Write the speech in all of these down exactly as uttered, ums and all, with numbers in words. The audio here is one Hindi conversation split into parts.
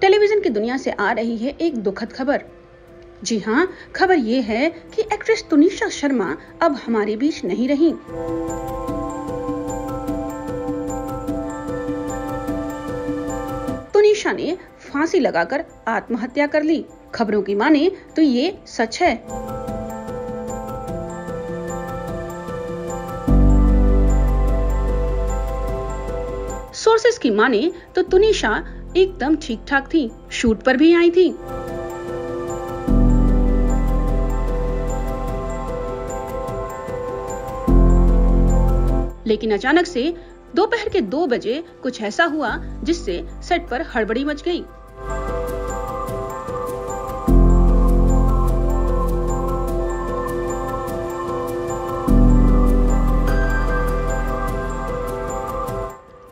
टेलीविजन की दुनिया से आ रही है एक दुखद खबर। जी हाँ, खबर ये है कि एक्ट्रेस तुनिशा शर्मा अब हमारे बीच नहीं रहीं। तुनिशा ने फांसी लगाकर आत्महत्या कर ली। खबरों की माने तो ये सच है। सोर्सेस की माने तो तुनिशा एकदम ठीक ठाक थी, शूट पर भी आई थी। लेकिन अचानक से दोपहर के दो बजे कुछ ऐसा हुआ जिससे सेट पर हड़बड़ी मच गई।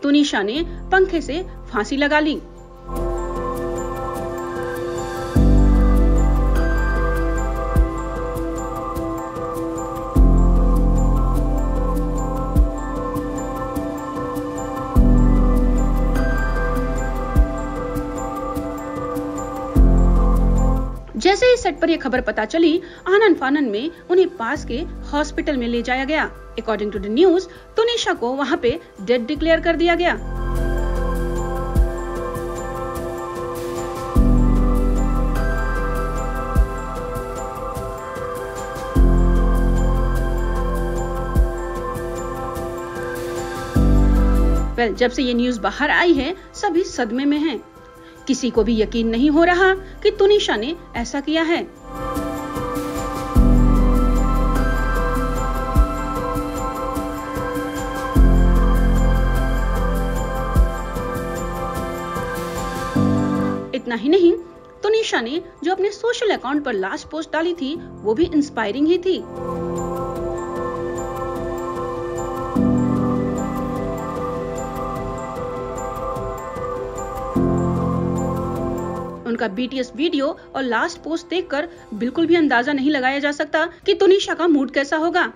तुनिशा ने पंखे से फांसी लगा ली। जैसे ही सेट पर यह खबर पता चली, आनन फानन में उन्हें पास के हॉस्पिटल में ले जाया गया। According to the news, Tunisha को वहां पे डेड डिक्लेयर कर दिया गया। वेल, जब से ये न्यूज बाहर आई है, सभी सदमे में हैं। किसी को भी यकीन नहीं हो रहा कि तुनिशा ने ऐसा किया है। इतना ही नहीं, तुनिशा ने जो अपने सोशल अकाउंट पर लास्ट पोस्ट डाली थी वो भी इंस्पायरिंग ही थी। उनका बीटीएस वीडियो और लास्ट पोस्ट देखकर बिल्कुल भी अंदाजा नहीं लगाया जा सकता कि तुनिशा का मूड कैसा होगा।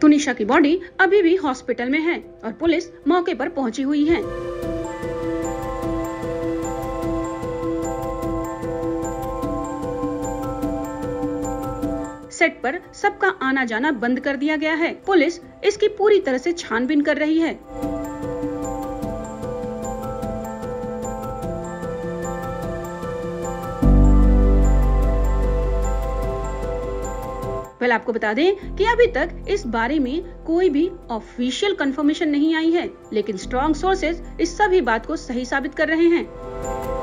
तुनिशा की बॉडी अभी भी हॉस्पिटल में है और पुलिस मौके पर पहुंची हुई है। सेट पर सबका आना जाना बंद कर दिया गया है। पुलिस इसकी पूरी तरह से छानबीन कर रही है। वेल, आपको बता दें कि अभी तक इस बारे में कोई भी ऑफिशियल कंफर्मेशन नहीं आई है, लेकिन स्ट्रॉन्ग सोर्सेज इस सभी बात को सही साबित कर रहे हैं।